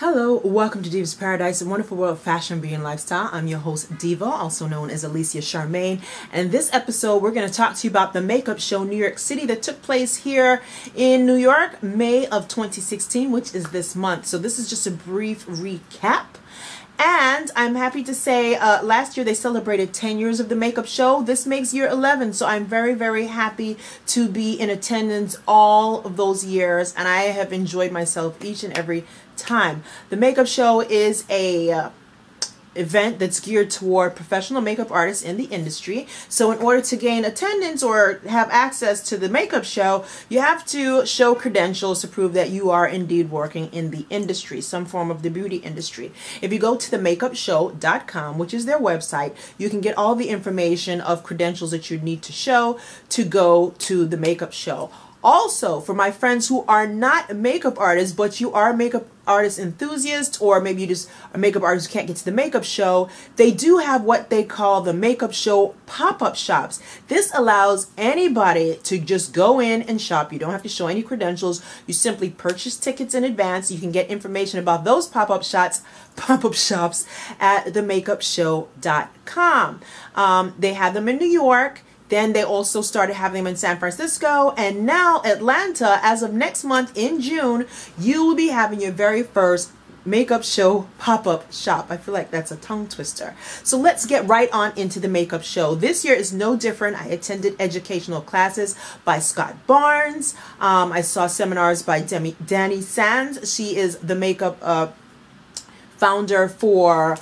Hello, welcome to Diva's Paradise, a wonderful world of fashion, beauty, and lifestyle. I'm your host, Diva, also known as Alicia Charmaine. And this episode, we're going to talk to you about the makeup show New York City that took place here in New York, May of 2016, which is this month. So this is just a brief recap. And I'm happy to say last year they celebrated 10 years of the makeup show. This makes year 11. So I'm very, very happy to be in attendance all of those years. And I have enjoyed myself each and every time. The makeup show is a event that's geared toward professional makeup artists in the industry. So in order to gain attendance or have access to the makeup show, you have to show credentials to prove that you are indeed working in the industry, some form of the beauty industry. If you go to TheMakeupShow.com, which is their website, you can get all the information of credentials that you need to show to go to the makeup show. Also, for my friends who are not makeup artists, but you are makeup artist enthusiasts, or maybe you just are makeup artists who can't get to the makeup show, they do have what they call the makeup show pop-up shops. This allows anybody to just go in and shop. You don't have to show any credentials. You simply purchase tickets in advance. You can get information about those pop-up shops at themakeupshow.com. They have them in New York. Then they also started having them in San Francisco, and now Atlanta. As of next month in June, you will be having your very first makeup show pop-up shop. I feel like that's a tongue twister. So let's get right on into the makeup show. This year is no different. I attended educational classes by Scott Barnes. I saw seminars by Demi Danny Sands. She is the makeup founder for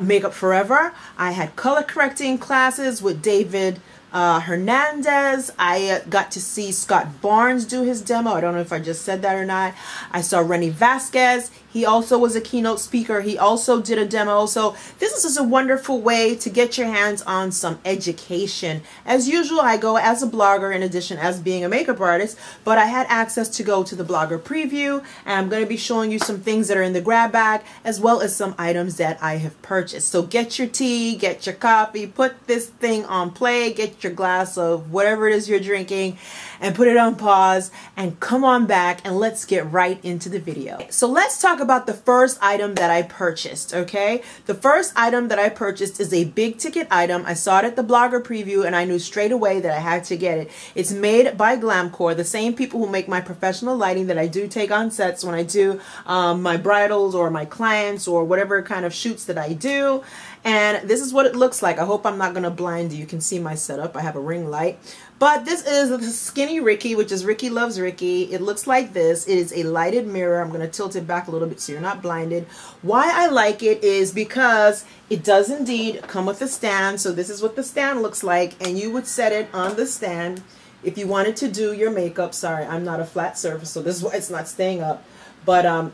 Makeup Forever. I had color correcting classes with David Hernandez. I got to see Scott Barnes do his demo. I don't know if I just said that or not. I saw Rennie Vasquez. He also was a keynote speaker. He also did a demo. So this is just a wonderful way to get your hands on some education. As usual, I go as a blogger in addition as being a makeup artist, but I had access to go to the blogger preview, and I'm going to be showing you some things that are in the grab bag as well as some items that I have purchased. So get your tea, get your coffee, put this thing on play, get your glass of whatever it is you're drinking and put it on pause and come on back and let's get right into the video. So let's talk about the first item that I purchased, okay? The first item that I purchased is a big ticket item. I saw it at the blogger preview and I knew straight away that I had to get it. It's made by Glamcor, the same people who make my professional lighting that I do take on sets when I do my bridals or my clients or whatever kind of shoots that I do. And this is what it looks like. I hope I'm not gonna blind you. You can see my setup. I have a ring light. But this is the Skinny Ricky, which is Ricky Loves Ricky. It looks like this. It is a lighted mirror. I'm going to tilt it back a little bit so you're not blinded. Why I like it is because it does indeed come with a stand. So this is what the stand looks like. And you would set it on the stand if you wanted to do your makeup. Sorry, I'm not a flat surface, so this is why it's not staying up. But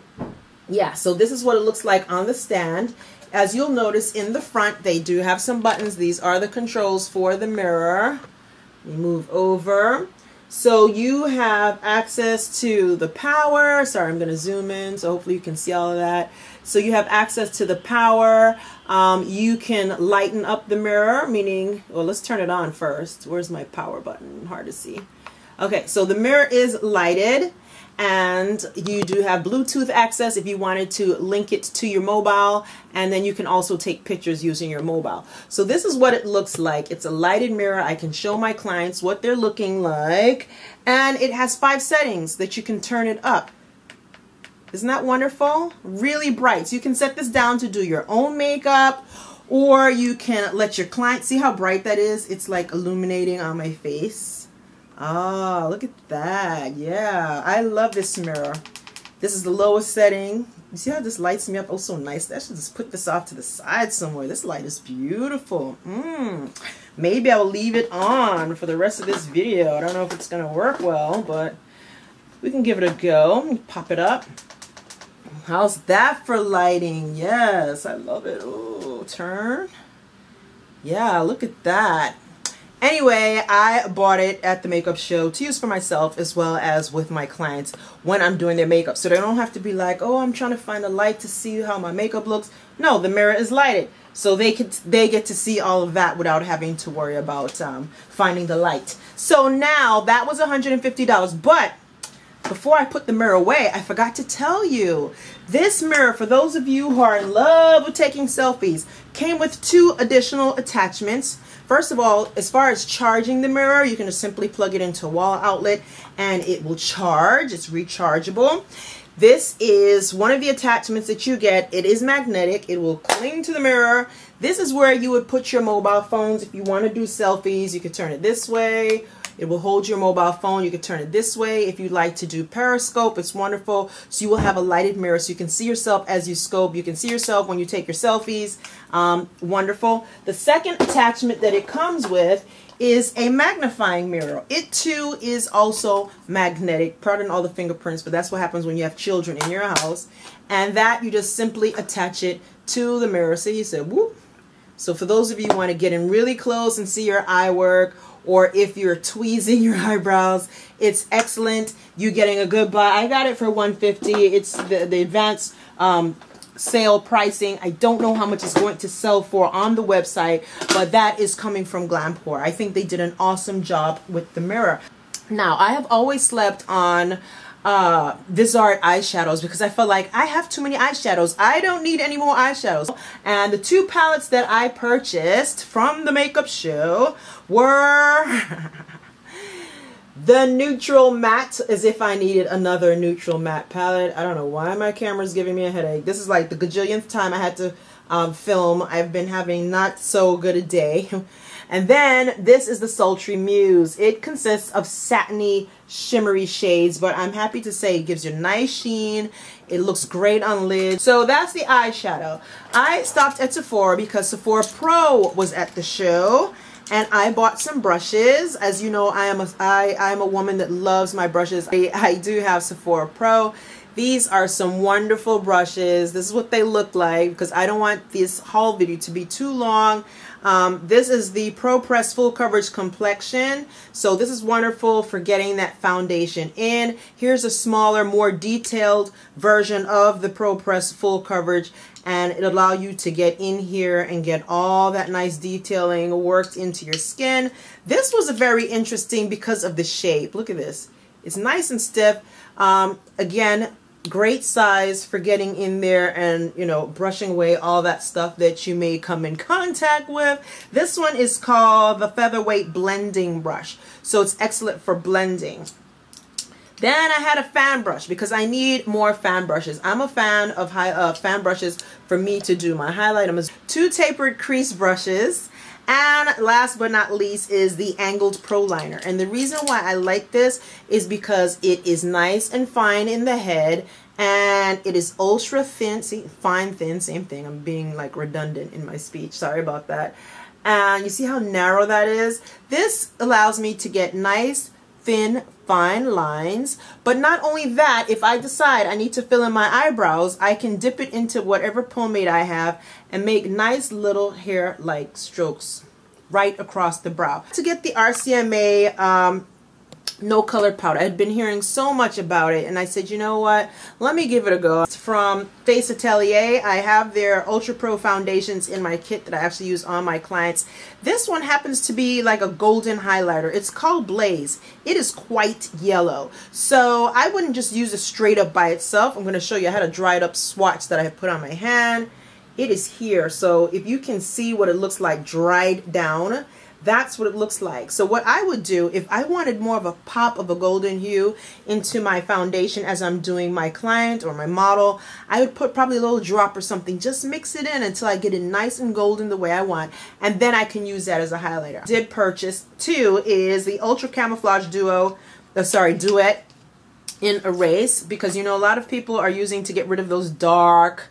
yeah, so this is what it looks like on the stand. As you'll notice in the front, they do have some buttons. These are the controls for the mirror. We move over. So you have access to the power. Sorry, I'm going to zoom in so hopefully you can see all of that. So you have access to the power. You can lighten up the mirror, meaning, well, let's turn it on first. Where's my power button? Hard to see. Okay, so the mirror is lighted. And you do have Bluetooth access if you wanted to link it to your mobile, and then you can also take pictures using your mobile. So this is what it looks like. It's a lighted mirror. I can show my clients what they're looking like, and it has 5 settings that you can turn it up. Isn't that wonderful? Really bright. So you can set this down to do your own makeup, or you can let your client see how bright that is. It's like illuminating on my face. Oh, look at that. Yeah, I love this mirror. This is the lowest setting. You see how this lights me up? Oh, so nice. I should just put this off to the side somewhere. This light is beautiful. Maybe I'll leave it on for the rest of this video. I don't know if it's gonna work well, but we can give it a go. Pop it up. How's that for lighting? Yes, I love it. Oh, turn. Yeah, look at that. Anyway, I bought it at the makeup show to use for myself as well as with my clients when I'm doing their makeup. So they don't have to be like, oh, I'm trying to find a light to see how my makeup looks. No, the mirror is lighted. So they get to see all of that without having to worry about finding the light. So now that was $150, but before I put the mirror away, I forgot to tell you, this mirror, for those of you who are in love with taking selfies, came with two additional attachments. First of all, as far as charging the mirror, you can just simply plug it into a wall outlet and it will charge. It's rechargeable. This is one of the attachments that you get. It is magnetic. It will cling to the mirror. This is where you would put your mobile phones. If you want to do selfies, you could turn it this way. It will hold your mobile phone. You can turn it this way. If you'd like to do Periscope, it's wonderful. So you will have a lighted mirror so you can see yourself as you scope. You can see yourself when you take your selfies. Wonderful. The second attachment that it comes with is a magnifying mirror. It too is also magnetic. Pardon all the fingerprints, but that's what happens when you have children in your house. And that you just simply attach it to the mirror. So you said, whoop. So for those of you who want to get in really close and see your eye work, or if you're tweezing your eyebrows, it's excellent. You're getting a good buy. I got it for $150. It's the advanced sale pricing. I don't know how much it's going to sell for on the website, but that is coming from Glamcor. I think they did an awesome job with the mirror. Now, I have always slept on Viseart eyeshadows because I felt like I have too many eyeshadows. I don't need any more eyeshadows. And the two palettes that I purchased from The Makeup Show were the neutral matte, as if I needed another neutral matte palette. I don't know why my camera's giving me a headache. This is like the gajillionth time I had to film. I've been having not so good a day. And then this is the Sultry Muse. It consists of satiny, shimmery shades, but I'm happy to say it gives you a nice sheen. It looks great on lids. So that's the eyeshadow. I stopped at Sephora because Sephora Pro was at the show, and I bought some brushes. As you know, I am a woman that loves my brushes. I do have Sephora Pro. These are some wonderful brushes. This is what they look like because I don't want this haul video to be too long. This is the Pro Press Full Coverage Complexion. So this is wonderful for getting that foundation in. Here's a smaller, more detailed version of the Pro Press Full Coverage, and it'll allow you to get in here and get all that nice detailing worked into your skin. This was very interesting because of the shape. Look at this. It's nice and stiff. Again, great size for getting in there and, you know, brushing away all that stuff that you may come in contact with. This one is called the Featherweight Blending Brush. So it's excellent for blending. Then I had a fan brush because I need more fan brushes. I'm a fan of fan brushes for me to do my highlight. I'm two tapered crease brushes. And last but not least is the Angled Pro Liner. And the reason why I like this is because it is nice and fine in the head, and it is ultra thin. See, fine, thin, same thing. I'm being like redundant in my speech. Sorry about that. And you see how narrow that is? This allows me to get nice, thin, fine lines. But not only that, if I decide I need to fill in my eyebrows, I can dip it into whatever pomade I have and make nice little hair-like strokes right across the brow. To get the RCMA No Color Powder, I had been hearing so much about it, and I said, you know what, let me give it a go. It's from Face Atelier. I have their Ultra Pro Foundations in my kit that I actually use on my clients. This one happens to be like a golden highlighter. It's called Blaze. It is quite yellow, so I wouldn't just use it straight up by itself. I'm going to show you how to dry it up swatch that I have put on my hand. It is here, so if you can see what it looks like dried down, that's what it looks like. So what I would do if I wanted more of a pop of a golden hue into my foundation as I'm doing my client or my model, I would put probably a little drop or something, just mix it in until I get it nice and golden the way I want, and then I can use that as a highlighter. I did purchase two is the Ultra Camouflage Duet in Erase, because you know a lot of people are using to get rid of those dark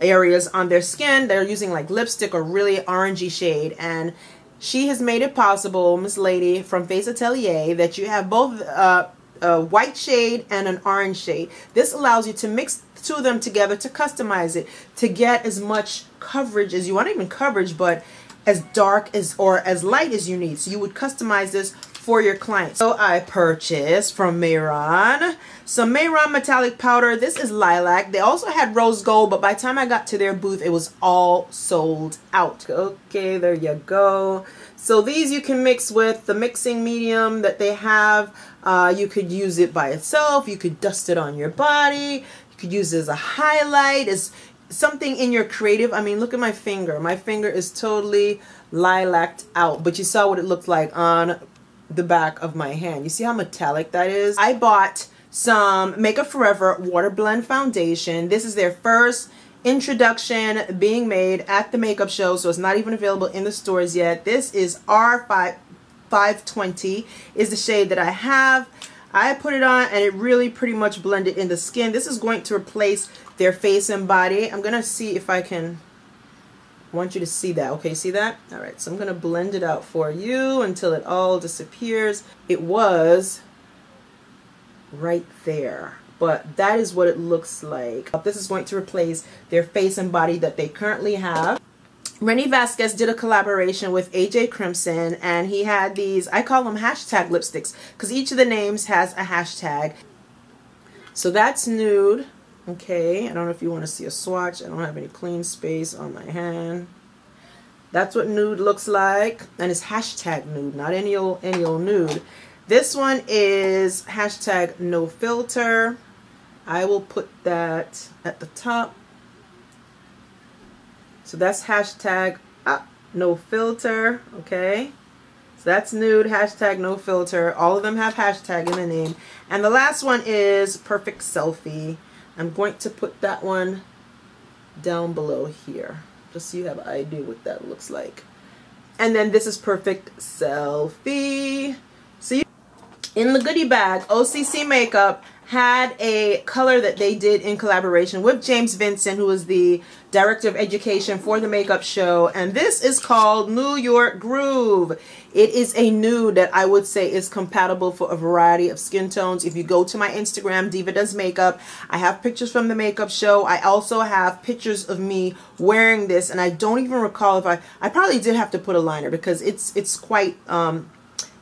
areas on their skin. They're using like lipstick or really orangey shade, and she has made it possible, Miss Lady from Face Atelier, that you have both a white shade and an orange shade. This allows you to mix the two of them together to customize it, to get as much coverage as you want. Not even coverage, but as dark as or as light as you need. So you would customize this for your clients. So I purchased from Mehron some Mehron metallic powder. This is lilac. They also had rose gold, but by the time I got to their booth, it was all sold out. Okay, there you go. So these you can mix with the mixing medium that they have You could use it by itself. You could dust it on your body. You could use it as a highlight. It's something in your creative. I mean, look at my finger. My finger is totally lilaced out, but you saw what it looked like on the back of my hand. You see how metallic that is? I bought some Makeup Forever Water Blend Foundation. This is their first introduction being made at the makeup show, so it's not even available in the stores yet. This is R520 is the shade that I have. I put it on and it really pretty much blended in the skin. This is going to replace their face and body. I'm gonna see if I can, I want you to see that. Okay, see that? All right, so I'm gonna blend it out for you until it all disappears. It was right there, but that is what it looks like. This is going to replace their face and body that they currently have. Rennie Vasquez did a collaboration with AJ Crimson, and he had these, I call them hashtag lipsticks because each of the names has a hashtag. So that's nude. Okay, I don't know if you want to see a swatch. I don't have any clean space on my hand. That's what nude looks like, and it's hashtag nude, not any old nude. This one is hashtag no filter. I will put that at the top. So that's hashtag no filter, okay? So that's nude, hashtag no filter. All of them have hashtag in the name. And the last one is perfect selfie. I'm going to put that one down below here, just so you have an idea what that looks like. And then this is perfect selfie. See? In the goodie bag, OCC Makeup had a color that they did in collaboration with James Vincent, who is the Director of Education for the Makeup Show, and this is called New York Groove. It is a nude that I would say is compatible for a variety of skin tones. If you go to my Instagram, Diva Does Makeup, I have pictures from the Makeup Show. I also have pictures of me wearing this, and I don't even recall if I probably did have to put a liner because it's quite...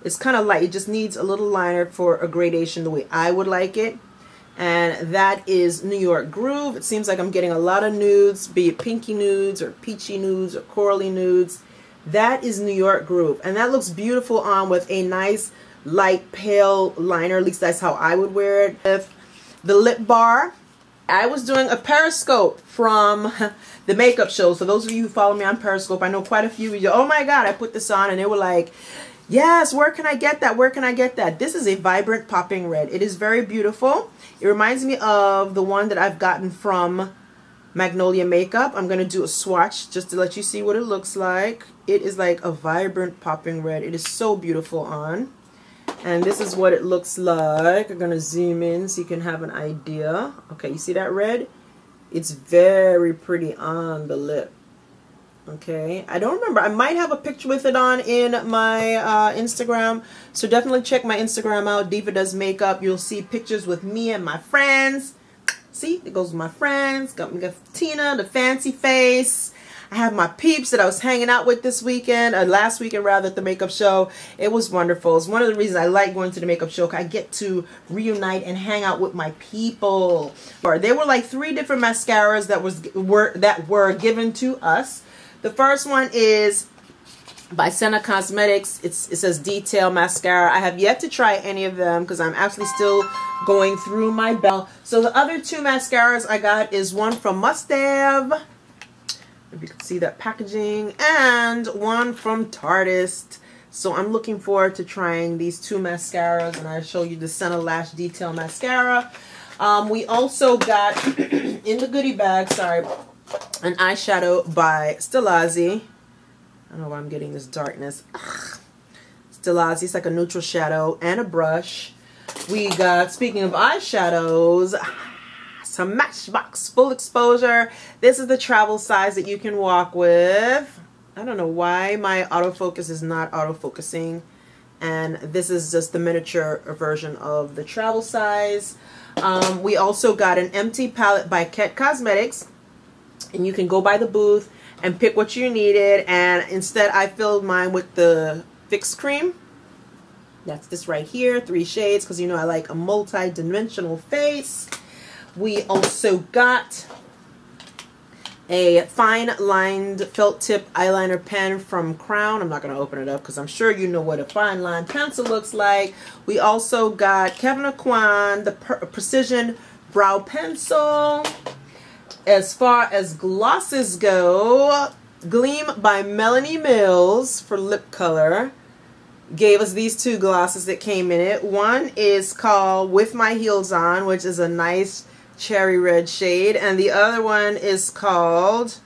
it's kind of light. It just needs a little liner for a gradation the way I would like it. And that is New York Groove. It seems like I'm getting a lot of nudes, be it pinky nudes or peachy nudes or corally nudes. That is New York Groove. And that looks beautiful on with a nice light pale liner. At least that's how I would wear it. If the lip bar, I was doing a Periscope from the Makeup Show. So those of you who follow me on Periscope, I know quite a few of you, oh my God, I put this on and they were like, yes, where can I get that? Where can I get that? This is a vibrant popping red. It is very beautiful. It reminds me of the one that I've gotten from Magnolia Makeup. I'm going to do a swatch just to let you see what it looks like. It is like a vibrant popping red. It is so beautiful on. And this is what it looks like. I'm going to zoom in so you can have an idea. Okay, you see that red? It's very pretty on the lip. Okay, I don't remember. I might have a picture with it on in my Instagram. So definitely check my Instagram out, Diva Does Makeup. You'll see pictures with me and my friends. See, it goes with my friends. Got Tina, the fancy face. I have my peeps that I was hanging out with this weekend, or last weekend rather, at the Makeup Show. It was wonderful. It's one of the reasons I like going to the Makeup Show, because I get to reunite and hang out with my people. There were like 3 different mascaras that were given to us. The first one is by Senna Cosmetics. It says Detail Mascara. I have yet to try any of them because I'm actually still going through my belt. So the other 2 mascaras I got is one from Must Have, if you can see that packaging, and one from Tartist. So I'm looking forward to trying these 2 mascaras, and I'll show you the Senna Lash Detail Mascara. We also got, in the goodie bag, sorry, an eyeshadow by Stilazzi. I don't know why I'm getting this darkness. Ugh. Stilazzi, it's like a neutral shadow, and a brush. We got, speaking of eyeshadows, some Matchbox Full Exposure. This is the travel size that you can walk with. I don't know why my autofocus is not autofocusing. And this is just the miniature version of the travel size. We also got an empty palette by Kett Cosmetics. And you can go by the booth and pick what you needed. And instead, I filled mine with the Fix Cream. That's this right here, 3 shades, because you know I like a multi-dimensional face. We also got a fine lined felt tip eyeliner pen from Crown. I'm not going to open it up because I'm sure you know what a fine line pencil looks like. We also got Kevin Aucoin, the Precision Brow Pencil. As far as glosses go, Gleam by Melanie Mills for lip color gave us these two glosses that came in it. One is called With My Heels On, which is a nice cherry red shade, and the other one is called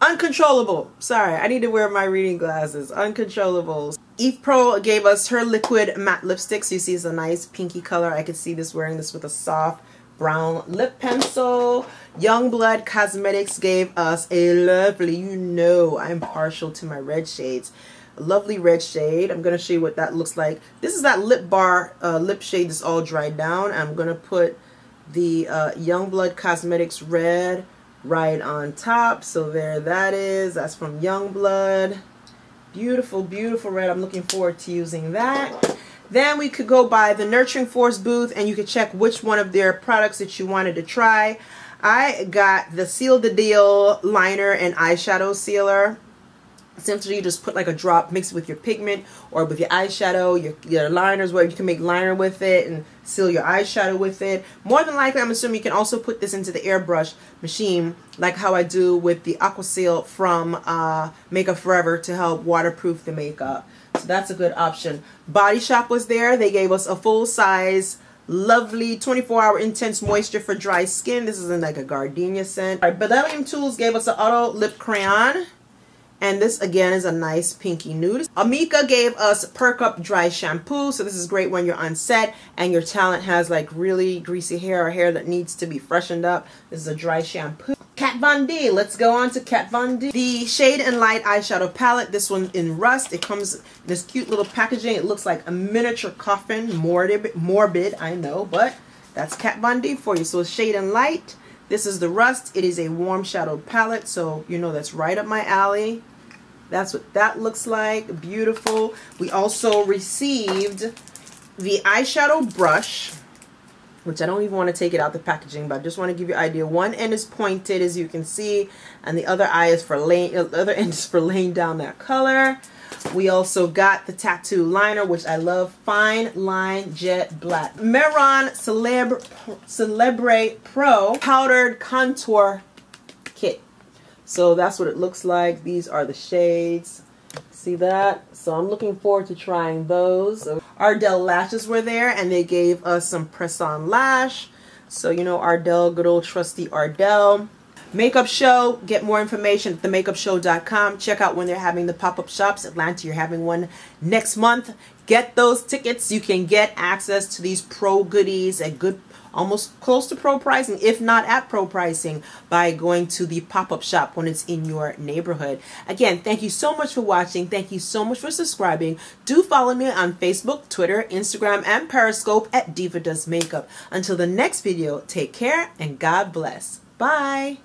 Uncontrollable. Sorry, I need to wear my reading glasses. Uncontrollables. Eve Pro gave us her liquid matte lipstick. So you see it's a nice pinky color. I could see this wearing this with a soft brown lip pencil. Youngblood Cosmetics gave us a lovely, you know I'm partial to my red shades, a lovely red shade. I'm going to show you what that looks like. This is that lip bar lip shade that's all dried down. I'm going to put the Youngblood Cosmetics red right on top. So there that is. That's from Youngblood. Beautiful, beautiful red. I'm looking forward to using that. Then we could go by the Nurturing Force booth and you could check which one of their products that you wanted to try. I got the Seal the Deal liner and eyeshadow sealer. Essentially, you just put like a drop, mix it with your pigment or with your eyeshadow, your liners, where you can make liner with it and seal your eyeshadow with it. More than likely, I'm assuming you can also put this into the airbrush machine, like how I do with the Aquaseal from Makeup Forever to help waterproof the makeup. So that's a good option. Body Shop was there. They gave us a full-size, lovely 24-hour intense moisture for dry skin. This is in like a gardenia scent. All right, Bdellium Tools gave us an auto lip crayon. And this, again, is a nice pinky nude. Amika gave us Perk Up Dry Shampoo. So this is great when you're on set and your talent has like really greasy hair or hair that needs to be freshened up. This is a dry shampoo. Kat Von D. Let's go on to Kat Von D. The Shade and Light Eyeshadow Palette. This one in Rust. It comes in this cute little packaging. It looks like a miniature coffin. Morbid, I know, but that's Kat Von D for you. So it's Shade and Light. This is the Rust. It is a warm shadow palette. So you know that's right up my alley. That's what that looks like. Beautiful. We also received the eyeshadow brush, which I don't even want to take it out the packaging, but I just want to give you an idea. One end is pointed, as you can see, and the other end is for laying down that color. We also got the tattoo liner, which I love. Fine Line Jet Black. Mehron Celebre Pro Powdered Contour Kit. So that's what it looks like. These are the shades. See that? So I'm looking forward to trying those. Ardell lashes were there and they gave us some press-on lash. So you know Ardell, good old trusty Ardell. Makeup Show, get more information at TheMakeupShow.com. Check out when they're having the pop-up shops. Atlanta, you're having one next month. Get those tickets. You can get access to these pro goodies at good almost close to pro pricing, if not at pro pricing, by going to the pop-up shop when it's in your neighborhood. Again, thank you so much for watching. Thank you so much for subscribing. Do follow me on Facebook, Twitter, Instagram, and Periscope at Diva Does Makeup. Until the next video, take care and God bless. Bye.